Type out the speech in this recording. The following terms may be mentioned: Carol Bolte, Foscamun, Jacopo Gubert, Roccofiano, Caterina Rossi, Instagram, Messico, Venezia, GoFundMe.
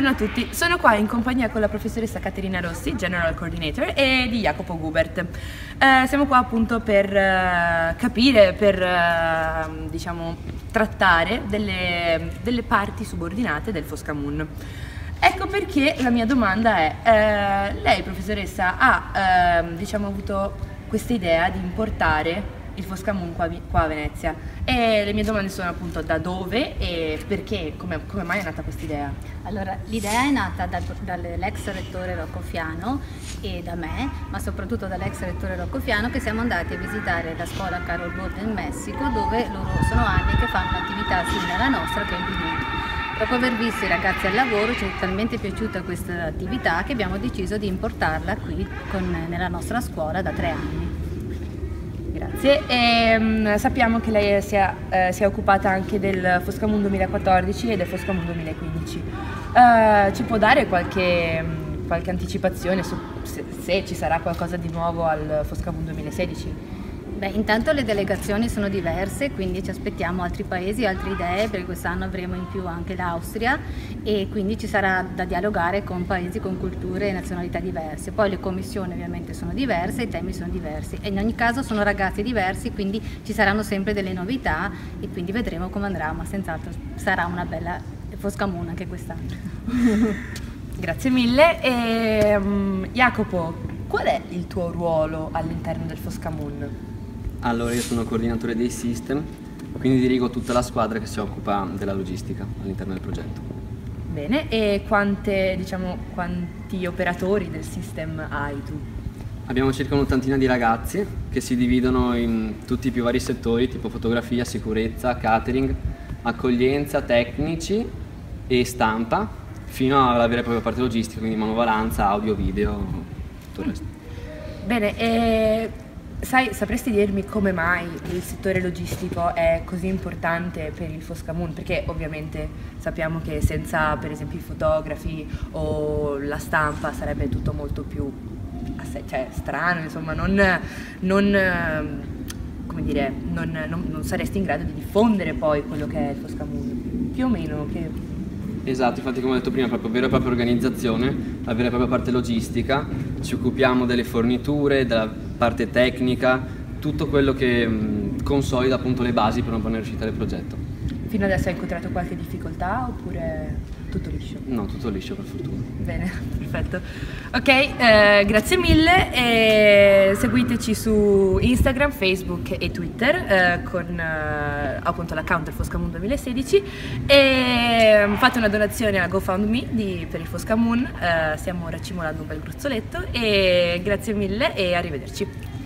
Buongiorno a tutti, sono qua in compagnia con la professoressa Caterina Rossi, General Coordinator, e di Jacopo Gubert. Siamo qua appunto per capire, per diciamo, trattare delle parti subordinate del Foscamun. Ecco perché la mia domanda è, lei professoressa ha diciamo, avuto questa idea di importare il Foscamun qua a Venezia, e le mie domande sono appunto da dove e perché, come mai è nata questa idea? Allora, l'idea è nata dall'ex rettore Roccofiano e da me, ma soprattutto dall'ex rettore Roccofiano, che siamo andati a visitare la scuola Carol Bolte in Messico, dove loro sono anni che fanno un'attività simile alla nostra, che è il GoFundMe. Dopo aver visto i ragazzi al lavoro ci è talmente piaciuta questa attività che abbiamo deciso di importarla qui nella nostra scuola da 3 anni. Grazie, e sappiamo che lei si è occupata anche del Foscamun 2014 e del Foscamun 2015. Ci può dare qualche anticipazione su se ci sarà qualcosa di nuovo al Foscamun 2016? Beh, intanto le delegazioni sono diverse, quindi ci aspettiamo altri paesi, altre idee, perché quest'anno avremo in più anche l'Austria e quindi ci sarà da dialogare con paesi con culture e nazionalità diverse. Poi le commissioni ovviamente sono diverse, i temi sono diversi e in ogni caso sono ragazzi diversi, quindi ci saranno sempre delle novità e quindi vedremo come andrà, ma senz'altro sarà una bella Foscamun anche quest'anno. Grazie mille. E, Jacopo, qual è il tuo ruolo all'interno del Foscamun? Allora, io sono coordinatore dei system, quindi dirigo tutta la squadra che si occupa della logistica all'interno del progetto. Bene, e quanti operatori del system hai tu? Abbiamo circa un'ottantina di ragazzi che si dividono in tutti i più vari settori, tipo fotografia, sicurezza, catering, accoglienza, tecnici e stampa, fino alla vera e propria parte logistica, quindi manovalanza, audio, video, tutto il resto. Bene, e sapresti dirmi come mai il settore logistico è così importante per il Foscamun? Perché ovviamente sappiamo che senza per esempio i fotografi o la stampa sarebbe tutto molto più strano, insomma non saresti in grado di diffondere poi quello che è il Foscamun, più o meno che... Esatto, infatti come ho detto prima, proprio vera e propria organizzazione, la vera e propria parte logistica, ci occupiamo delle forniture, della parte tecnica, tutto quello che consolida appunto le basi per una buona riuscita del progetto. Fino adesso hai incontrato qualche difficoltà oppure tutto liscio? No, tutto liscio per fortuna. Bene, perfetto. Ok, grazie mille e seguiteci su Instagram, Facebook e Twitter con appunto l'account del Foscamun 2016 e fate una donazione a GoFundMe per il Foscamun, stiamo raccimolando un bel gruzzoletto e grazie mille e arrivederci.